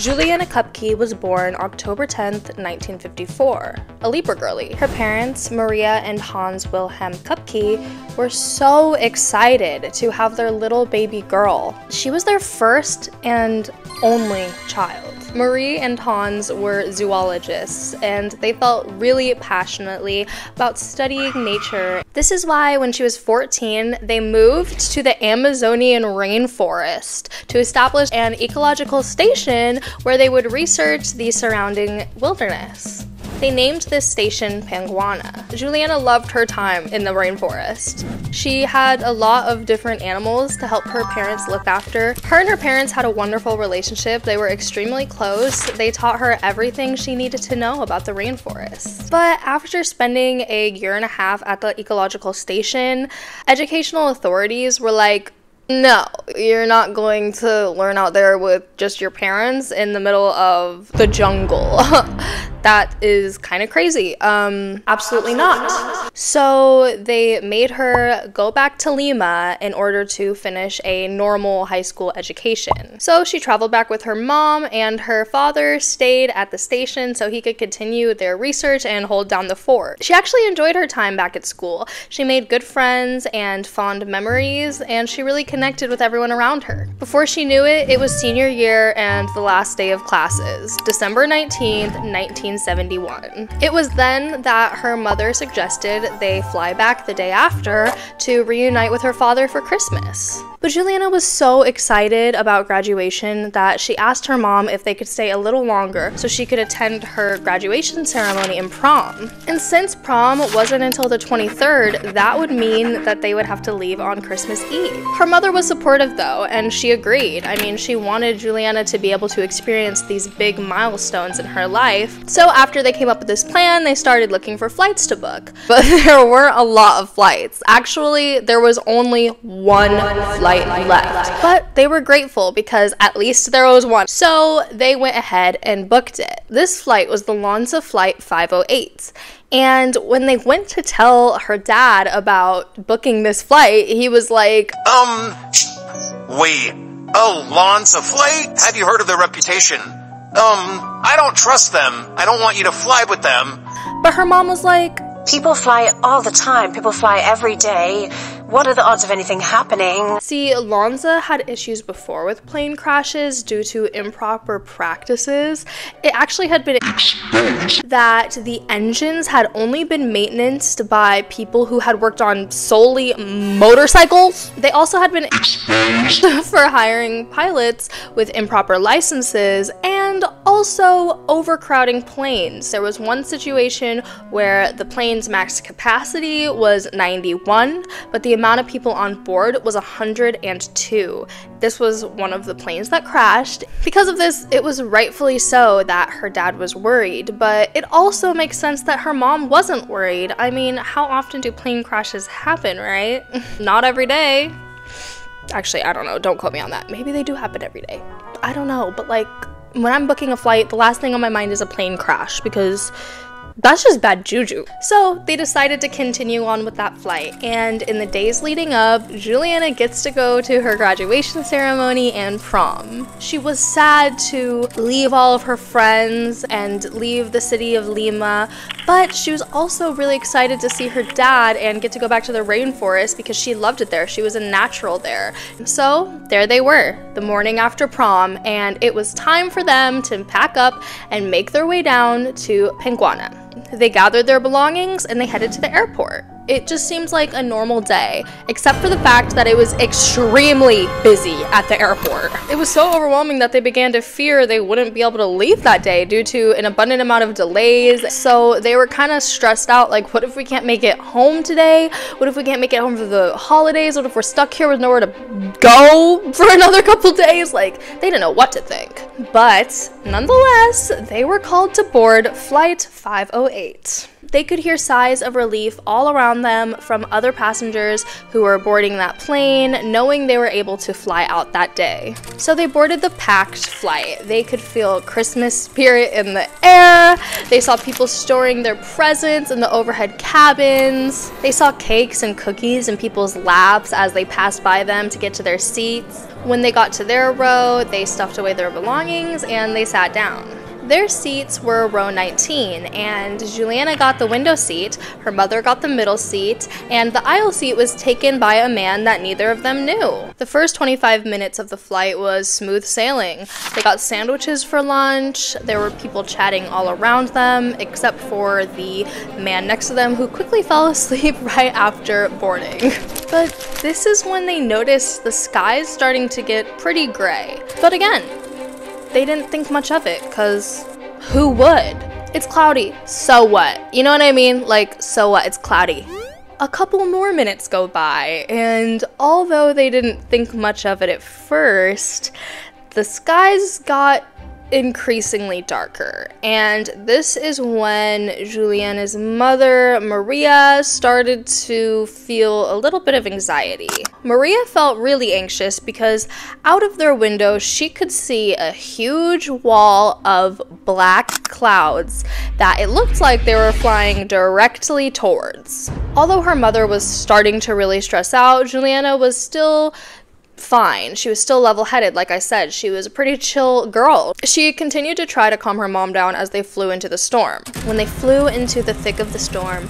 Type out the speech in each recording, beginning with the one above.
Juliane Koepcke was born October 10, 1954, a Libra girly. Her parents, Maria and Hans Wilhelm Koepcke, were so excited to have their little baby girl. She was their first and only child. Marie and Hans were zoologists, and they felt really passionately about studying nature. This is why when she was 14, they moved to the Amazonian rainforest to establish an ecological station where they would research the surrounding wilderness. They named this station Panguana. Juliane loved her time in the rainforest. She had a lot of different animals to help her parents look after. Her and her parents had a wonderful relationship. They were extremely close. They taught her everything she needed to know about the rainforest. But after spending a year and a half at the ecological station, educational authorities were like, "No, you're not going to learn out there with just your parents in the middle of the jungle." That is kind of crazy. Absolutely not. So they made her go back to Lima in order to finish a normal high school education. So she traveled back with her mom, and her father stayed at the station so he could continue their research and hold down the fort. She actually enjoyed her time back at school. She made good friends and fond memories, and she really connected with everyone around her. Before she knew it, it was senior year and the last day of classes, December 19th, 1971. It was then that her mother suggested they fly back the day after to reunite with her father for Christmas. But Juliane was so excited about graduation that she asked her mom if they could stay a little longer so she could attend her graduation ceremony and prom. And since prom wasn't until the 23rd, that would mean that they would have to leave on Christmas Eve. Her mother was supportive though, and she agreed. I mean, she wanted Juliane to be able to experience these big milestones in her life. So after they came up with this plan, they started looking for flights to book, but there weren't a lot of flights. Actually, there was only one flight left, but they were grateful because at least there was one. So they went ahead and booked it. This flight was the LANSA Flight 508. And when they went to tell her dad about booking this flight, he was like, wait, oh, LANSA Flight? Have you heard of their reputation? I don't trust them. I don't want you to fly with them. But her mom was like, people fly all the time. People fly every day. What are the odds of anything happening? See, LANSA had issues before with plane crashes due to improper practices. It actually had been that the engines had only been maintained by people who had worked on solely motorcycles. They also had been for hiring pilots with improper licenses and also overcrowding planes. There was one situation where the plane's max capacity was 91, but the amount of people on board was 102. This was one of the planes that crashed. Because of this, it was rightfully so that her dad was worried, but it also makes sense that her mom wasn't worried. I mean, how often do plane crashes happen, right? Not every day. Actually, I don't know, don't quote me on that. Maybe they do happen every day. I don't know, but like, when I'm booking a flight, the last thing on my mind is a plane crash because that's just bad juju. So they decided to continue on with that flight, and in the days leading up, Juliane gets to go to her graduation ceremony and prom. She was sad to leave all of her friends and leave the city of Lima, but she was also really excited to see her dad and get to go back to the rainforest because she loved it there. She was a natural there. So there they were, the morning after prom, and it was time for them to pack up and make their way down to Panguana. They gathered their belongings and they headed to the airport. It just seems like a normal day, except for the fact that it was extremely busy at the airport. It was so overwhelming that they began to fear they wouldn't be able to leave that day due to an abundant amount of delays. So they were kind of stressed out, like, what if we can't make it home today? What if we can't make it home for the holidays? What if we're stuck here with nowhere to go for another couple days? Like, they didn't know what to think. But nonetheless, they were called to board Flight 508. They could hear sighs of relief all around them from other passengers who were boarding that plane, knowing they were able to fly out that day. So they boarded the packed flight. They could feel Christmas spirit in the air. They saw people storing their presents in the overhead cabins. They saw cakes and cookies in people's laps as they passed by them to get to their seats. When they got to their row, they stuffed away their belongings and they sat down. Their seats were row 19, and Juliane got the window seat, her mother got the middle seat, and the aisle seat was taken by a man that neither of them knew. The first 25 minutes of the flight was smooth sailing. They got sandwiches for lunch, there were people chatting all around them, except for the man next to them who quickly fell asleep right after boarding. But this is when they noticed the skies starting to get pretty gray. But again, they didn't think much of it, because who would? It's cloudy, so what? You know what I mean? Like, so what? It's cloudy. A couple more minutes go by, and although they didn't think much of it at first, the skies got increasingly darker, and this is when Juliane's mother, Maria, started to feel a little bit of anxiety. Maria felt really anxious because out of their window she could see a huge wall of black clouds that it looked like they were flying directly towards. Although her mother was starting to really stress out, Juliane was still fine. She was still level-headed. Like I said, she was a pretty chill girl. She continued to try to calm her mom down as they flew into the storm. When they flew into the thick of the storm,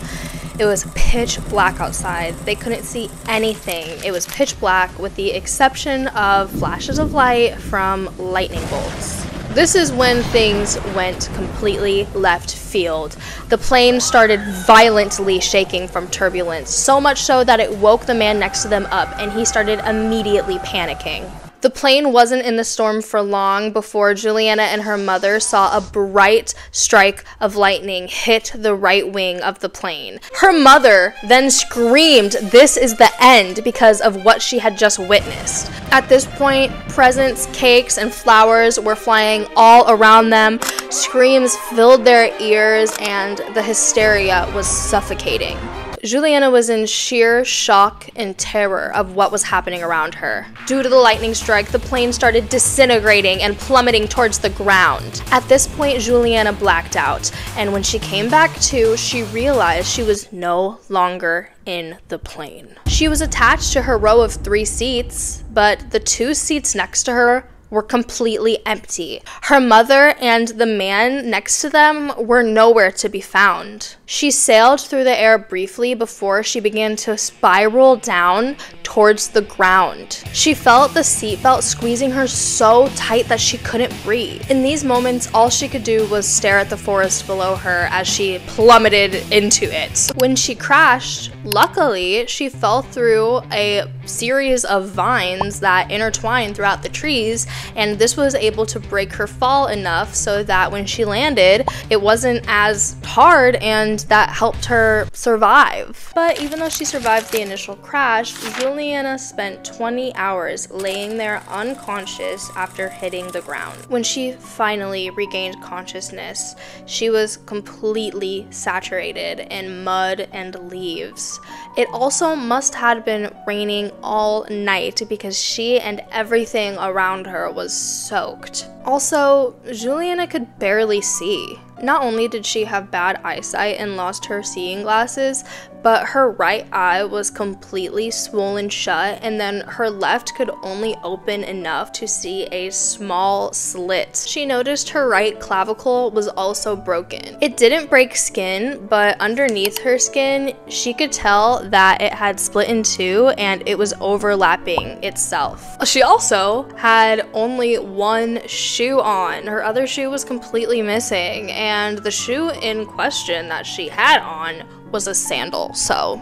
it was pitch black outside. They couldn't see anything. It was pitch black with the exception of flashes of light from lightning bolts. This is when things went completely left field. The plane started violently shaking from turbulence, so much so that it woke the man next to them up, and he started immediately panicking. The plane wasn't in the storm for long before Juliane and her mother saw a bright strike of lightning hit the right wing of the plane. Her mother then screamed, "This is the end," because of what she had just witnessed. At this point, presents, cakes, and flowers were flying all around them. Screams filled their ears, and the hysteria was suffocating. Juliane was in sheer shock and terror of what was happening around her. Due to the lightning strike, the plane started disintegrating and plummeting towards the ground. At this point, Juliane blacked out, and when she came back to, she realized she was no longer in the plane. She was attached to her row of 3 seats, but the 2 seats next to her were completely empty. Her mother and the man next to them were nowhere to be found. She sailed through the air briefly before she began to spiral down towards the ground. She felt the seatbelt squeezing her so tight that she couldn't breathe. In these moments, all she could do was stare at the forest below her as she plummeted into it. When she crashed, luckily, she fell through a series of vines that intertwined throughout the trees, and this was able to break her fall enough so that when she landed, it wasn't as hard, and that helped her survive. But even though she survived the initial crash, Juliane spent 20 hours laying there unconscious after hitting the ground. When she finally regained consciousness, she was completely saturated in mud and leaves. It also must have been raining all night because she and everything around her was soaked. Also, Juliane could barely see. Not only did she have bad eyesight and lost her seeing glasses, but her right eye was completely swollen shut, and then her left could only open enough to see a small slit. She noticed her right clavicle was also broken. It didn't break skin, but underneath her skin, she could tell that it had split in two and it was overlapping itself. She also had only one shoe on. Her other shoe was completely missing, and the shoe in question that she had on was a sandal, so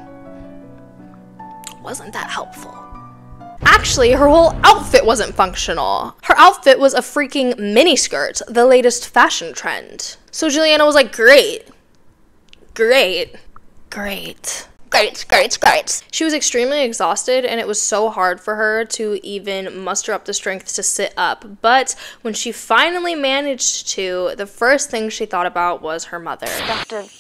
wasn't that helpful. Actually, her whole outfit wasn't functional. Her outfit was a freaking miniskirt, the latest fashion trend. So Juliane was like, great. Great. She was extremely exhausted, and it was so hard for her to even muster up the strength to sit up. But when she finally managed to, the first thing she thought about was her mother.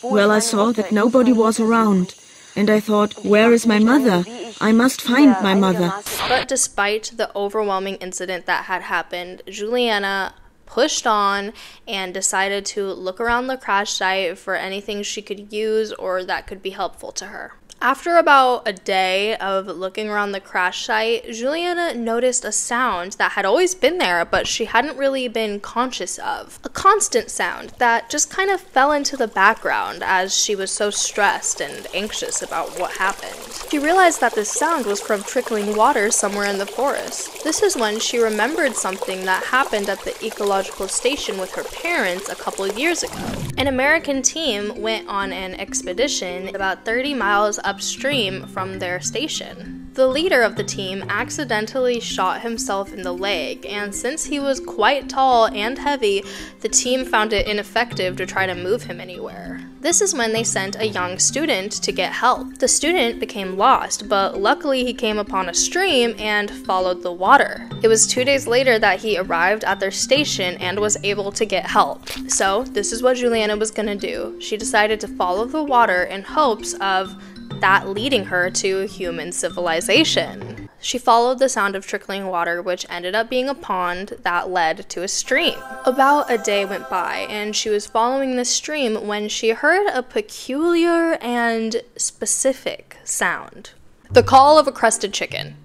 Well, I saw that nobody was around, and I thought, where is my mother? I must find my mother. But despite the overwhelming incident that had happened, Juliane pushed on and decided to look around the crash site for anything she could use or that could be helpful to her. After about a day of looking around the crash site, Juliane noticed a sound that had always been there, but she hadn't really been conscious of. A constant sound that just kind of fell into the background as she was so stressed and anxious about what happened. She realized that this sound was from trickling water somewhere in the forest. This is when she remembered something that happened at the ecological station with her parents a couple of years ago. An American team went on an expedition about 30 miles upstream from their station. The leader of the team accidentally shot himself in the leg, and since he was quite tall and heavy, the team found it ineffective to try to move him anywhere. This is when they sent a young student to get help. The student became lost, but luckily he came upon a stream and followed the water. It was 2 days later that he arrived at their station and was able to get help. So this is what Juliane was gonna do. She decided to follow the water in hopes of that leading her to human civilization. She followed the sound of trickling water, which ended up being a pond that led to a stream. About a day went by, and she was following the stream when she heard a peculiar and specific sound. The call of a crested chicken.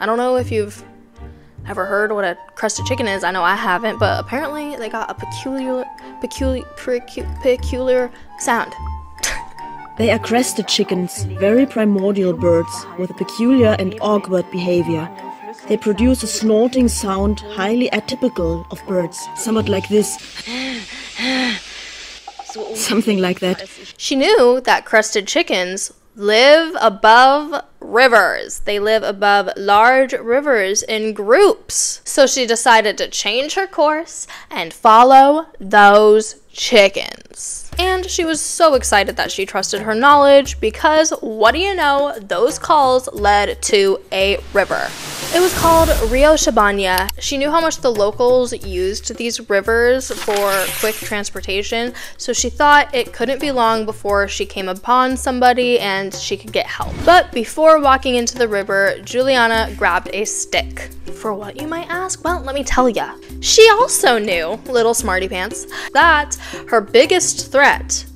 I don't know if you've ever heard what a crested chicken is. I know I haven't, but apparently they got a peculiar sound. They are crested chickens, very primordial birds with a peculiar and awkward behavior. They produce a snorting sound highly atypical of birds, somewhat like this. Something like that. She knew that crested chickens live above rivers. They live above large rivers in groups. So she decided to change her course and follow those chickens. And she was so excited that she trusted her knowledge because, what do you know, those calls led to a river. It was called Rio Chabana. She knew how much the locals used these rivers for quick transportation, so she thought it couldn't be long before she came upon somebody and she could get help. But before walking into the river, Juliane grabbed a stick. For what, you might ask? Well, let me tell ya. She also knew, little smarty pants, that her biggest threat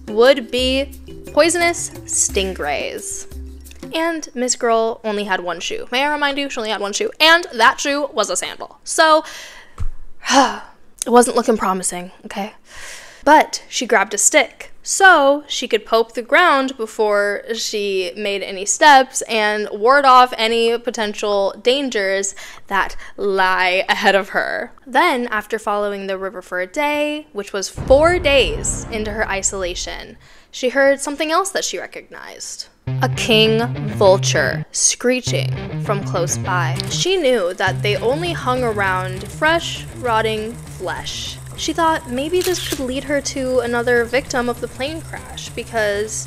would be poisonous stingrays. And Miss Girl only had one shoe. May I remind you, she only had one shoe, and that shoe was a sandal. So, it wasn't looking promising, okay? But she grabbed a stick so she could poke the ground before she made any steps and ward off any potential dangers that lie ahead of her. Then, after following the river for a day, which was 4 days into her isolation, she heard something else that she recognized. A king vulture screeching from close by. She knew that they only hung around fresh, rotting flesh. She thought maybe this could lead her to another victim of the plane crash because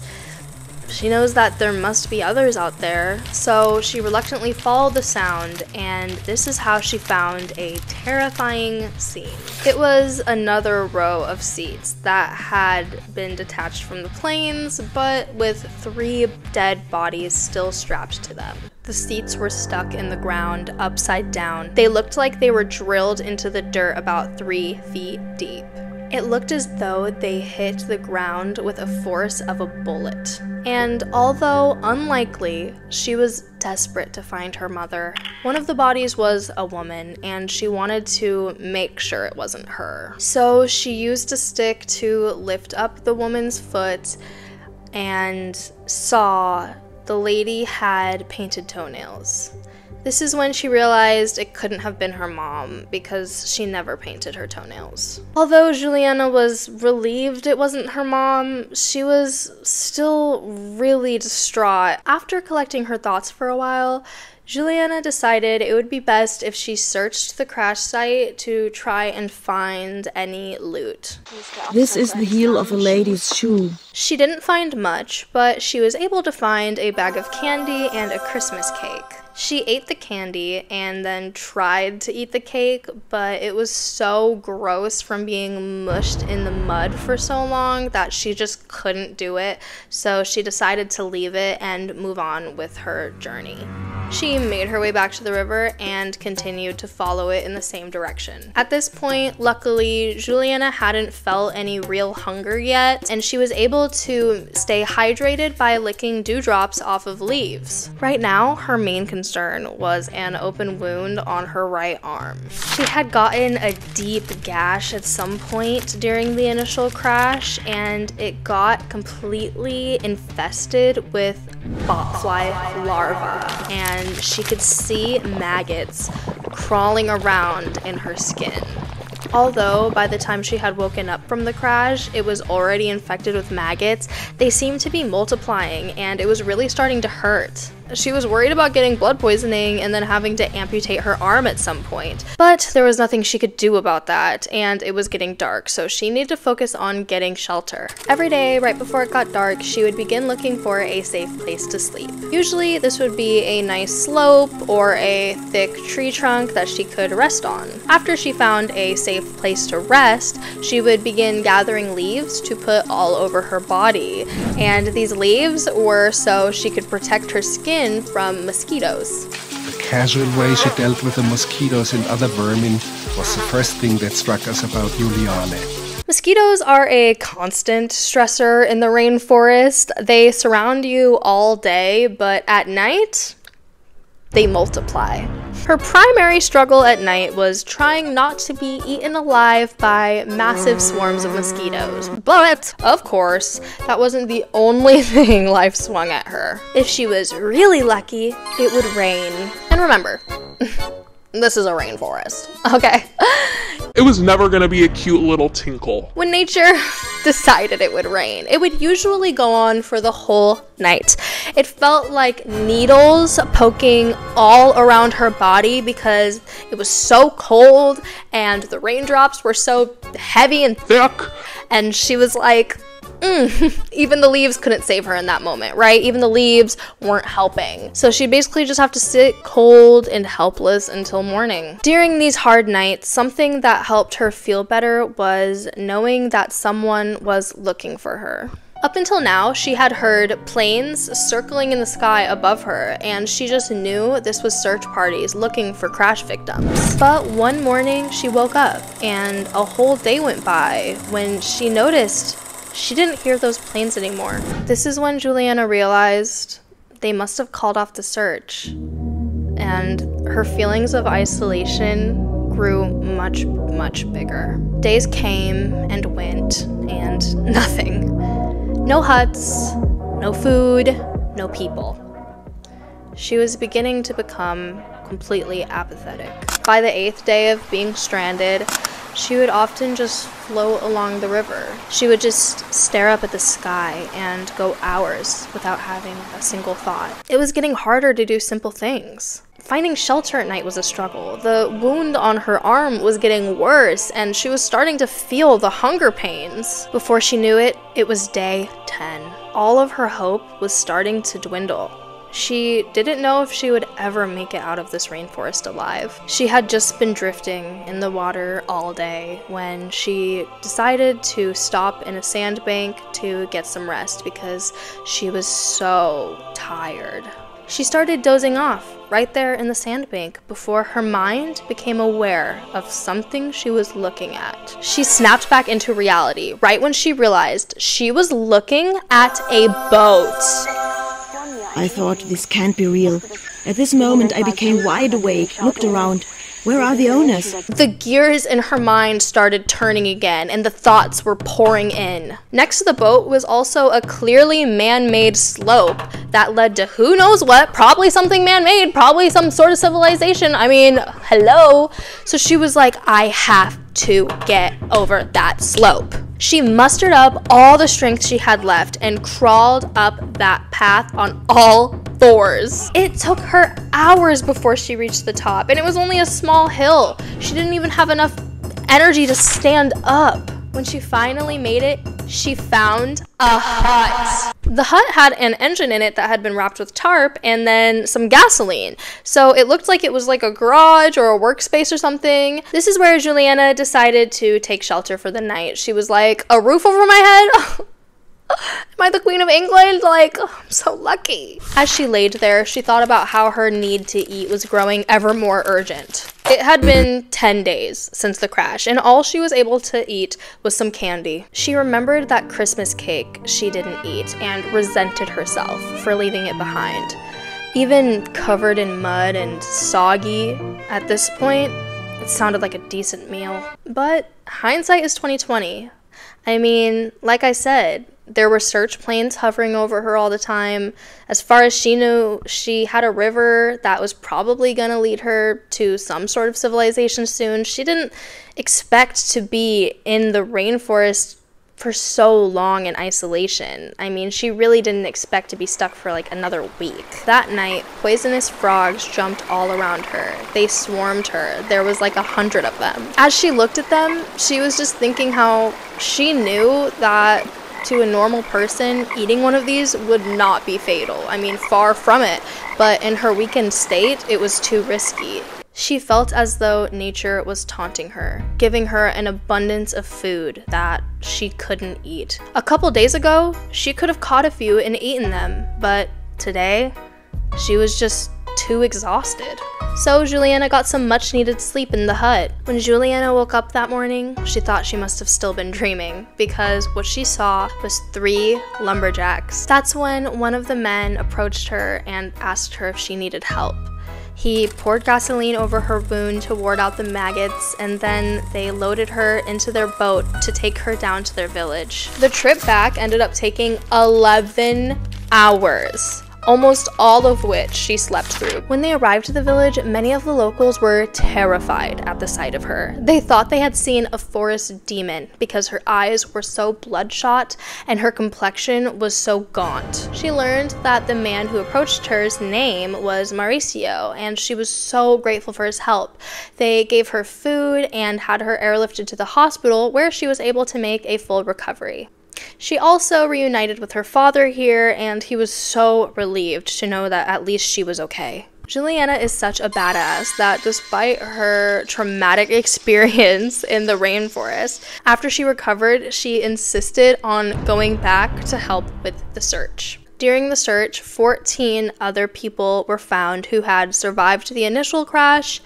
she knows that there must be others out there. So she reluctantly followed the sound, and this is how she found a terrifying scene. It was another row of seats that had been detached from the planes, but with 3 dead bodies still strapped to them. The seats were stuck in the ground, upside down. They looked like they were drilled into the dirt about 3 feet deep. It looked as though they hit the ground with a force of a bullet. And although unlikely, she was desperate to find her mother. One of the bodies was a woman, and she wanted to make sure it wasn't her. So she used a stick to lift up the woman's foot and saw the lady had painted toenails. This is when she realized it couldn't have been her mom because she never painted her toenails. Although Juliane was relieved it wasn't her mom, she was still really distraught. After collecting her thoughts for a while, Juliane decided it would be best if she searched the crash site to try and find any loot. This is the heel of a lady's shoe. She didn't find much, but she was able to find a bag of candy and a Christmas cake. She ate the candy and then tried to eat the cake, but it was so gross from being mushed in the mud for so long that she just couldn't do it, so she decided to leave it and move on with her journey. She made her way back to the river and continued to follow it in the same direction. At this point, luckily, Juliane hadn't felt any real hunger yet, and she was able to stay hydrated by licking dewdrops off of leaves. Right now, her main concern was an open wound on her right arm. She had gotten a deep gash at some point during the initial crash, and it got completely infested with botfly larvae, and she could see maggots crawling around in her skin. Although, by the time she had woken up from the crash, it was already infected with maggots. They seemed to be multiplying, and it was really starting to hurt. She was worried about getting blood poisoning and then having to amputate her arm at some point. But there was nothing she could do about that, and it was getting dark, so she needed to focus on getting shelter. Every day, right before it got dark, she would begin looking for a safe place to sleep. Usually, this would be a nice slope or a thick tree trunk that she could rest on. After she found a safe place to rest, she would begin gathering leaves to put all over her body, and these leaves were so she could protect her skin from mosquitoes. The casual way she dealt with the mosquitoes and other vermin was the first thing that struck us about Juliane. Mosquitoes are a constant stressor in the rainforest. They surround you all day, but at night, they multiply. Her primary struggle at night was trying not to be eaten alive by massive swarms of mosquitoes. But, of course, that wasn't the only thing life swung at her. If she was really lucky, it would rain. And remember, this is a rainforest, okay? It was never gonna be a cute little tinkle. When nature decided it would rain, it would usually go on for the whole night. It felt like needles poking all around her body because it was so cold and the raindrops were so heavy and thick. And she was like, even the leaves couldn't save her in that moment, right? Even the leaves weren't helping. So she'd basically just have to sit cold and helpless until morning. During these hard nights, something that helped her feel better was knowing that someone was looking for her. Up until now, she had heard planes circling in the sky above her, and she just knew this was search parties looking for crash victims. But one morning, she woke up, and a whole day went by when she noticed she didn't hear those planes anymore. This is when Juliane realized they must have called off the search, and her feelings of isolation grew much, much bigger. Days came and went, and nothing. No huts, no food, no people. She was beginning to become completely apathetic. By the 8th day of being stranded, she would often just float along the river. She would just stare up at the sky and go hours without having a single thought. It was getting harder to do simple things. Finding shelter at night was a struggle. The wound on her arm was getting worse, and she was starting to feel the hunger pains. Before she knew it, it was day 10. All of her hope was starting to dwindle. She didn't know if she would ever make it out of this rainforest alive. She had just been drifting in the water all day when she decided to stop in a sandbank to get some rest because she was so tired. She started dozing off right there in the sandbank before her mind became aware of something she was looking at. She snapped back into reality right when she realized she was looking at a boat. I thought, this can't be real. At this moment, I became wide awake, looked around. Where are the owners? The gears in her mind started turning again, and the thoughts were pouring in. Next to the boat was also a clearly man-made slope that led to who knows what, probably something man-made, probably some sort of civilization. I mean, hello. So she was like, I have to get over that slope. She mustered up all the strength she had left and crawled up that path on all 4s. It took her hours before she reached the top, and it was only a small hill. She didn't even have enough energy to stand up. When she finally made it, she found a hut. The hut had an engine in it that had been wrapped with tarp and then some gasoline. So it looked like it was like a garage or a workspace or something. This is where Juliane decided to take shelter for the night. She was like, a roof over my head? Am I the Queen of England? Like, oh, I'm so lucky. As she laid there, she thought about how her need to eat was growing ever more urgent. It had been 10 days since the crash, and all she was able to eat was some candy. She remembered that Christmas cake she didn't eat and resented herself for leaving it behind. Even covered in mud and soggy, at this point, it sounded like a decent meal. But hindsight is 20/20. I mean, like I said, there were search planes hovering over her all the time. As far as she knew, she had a river that was probably gonna lead her to some sort of civilization soon. She didn't expect to be in the rainforest for so long in isolation. I mean, she really didn't expect to be stuck for like another week. That night, poisonous frogs jumped all around her. They swarmed her. There was like 100 of them. As she looked at them, she was just thinking how she knew that to a normal person, eating one of these would not be fatal. I mean, far from it, but in her weakened state, it was too risky. She felt as though nature was taunting her, giving her an abundance of food that she couldn't eat. A couple days ago, she could have caught a few and eaten them, but today, she was just too exhausted. So Juliane got some much-needed sleep in the hut. When Juliane woke up that morning, she thought she must have still been dreaming, because what she saw was 3 lumberjacks. That's when one of the men approached her and asked her if she needed help. He poured gasoline over her wound to ward out the maggots, and then they loaded her into their boat to take her down to their village. The trip back ended up taking 11 hours. Almost all of which she slept through. When they arrived at the village, many of the locals were terrified at the sight of her. They thought they had seen a forest demon because her eyes were so bloodshot and her complexion was so gaunt. She learned that the man who approached her's name was Mauricio, and she was so grateful for his help. They gave her food and had her airlifted to the hospital, where she was able to make a full recovery. She also reunited with her father here, and he was so relieved to know that at least she was okay. Juliane is such a badass that despite her traumatic experience in the rainforest, after she recovered, she insisted on going back to help with the search. During the search, 14 other people were found who had survived the initial crash,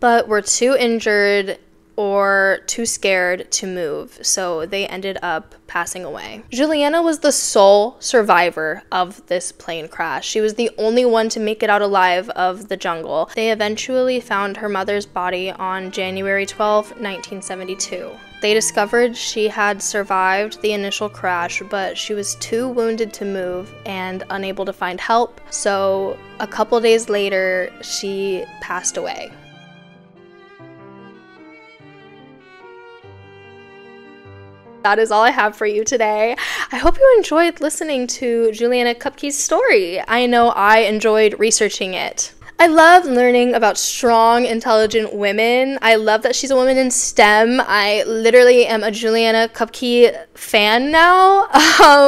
but were too injured or too scared to move, so they ended up passing away. Juliane was the sole survivor of this plane crash. She was the only one to make it out alive of the jungle. They eventually found her mother's body on January 12, 1972. They discovered she had survived the initial crash, but she was too wounded to move and unable to find help, so a couple days later, she passed away. That is all I have for you today. I hope you enjoyed listening to Juliane Koepcke's story. I know I enjoyed researching it. I love learning about strong, intelligent women. I love that she's a woman in STEM. I literally am a Juliane Koepcke fan now.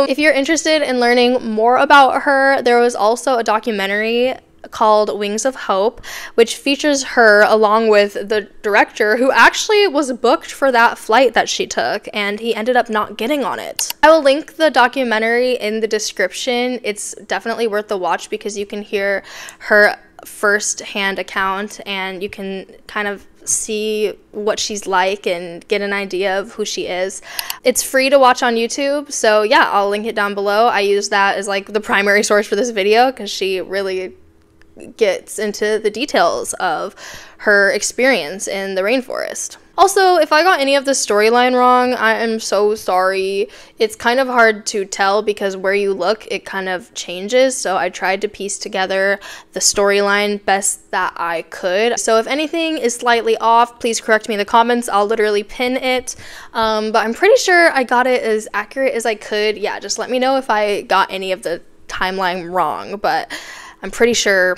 If you're interested in learning more about her, there was also a documentary called Wings of Hope, which features her along with the director, who actually was booked for that flight that she took, and he ended up not getting on it. I will link the documentary in the description. It's definitely worth the watch because you can hear her first-hand account, and you can kind of see what she's like and get an idea of who she is. It's free to watch on YouTube, so yeah, I'll link it down below. I use that as like the primary source for this video because she really gets into the details of her experience in the rainforest. Also, if I got any of the storyline wrong, I am so sorry. It's kind of hard to tell because where you look, it kind of changes, so I tried to piece together the storyline best that I could. So if anything is slightly off, please correct me in the comments. I'll literally pin it, but I'm pretty sure I got it as accurate as I could. Yeah, just let me know if I got any of the timeline wrong, but I'm pretty sure.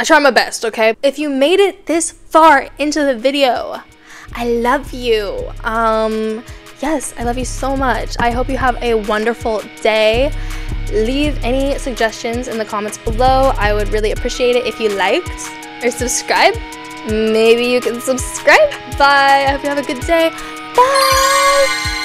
I tried my best, okay? If you made it this far into the video, I love you. Yes, I love you so much. I hope you have a wonderful day. Leave any suggestions in the comments below. I would really appreciate it if you liked or subscribed. Maybe you can subscribe. Bye. I hope you have a good day. Bye.